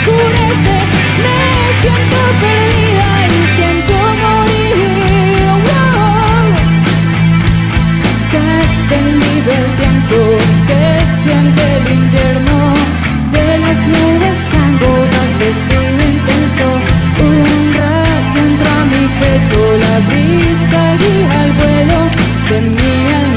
oscurece, me siento perdida y siento morir. Wow. Se ha extendido el tiempo, se siente el invierno de las nubes caen gotas de frío intenso. Un rayo entró a mi pecho, la brisa guía el vuelo de mi alma.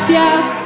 Gracias.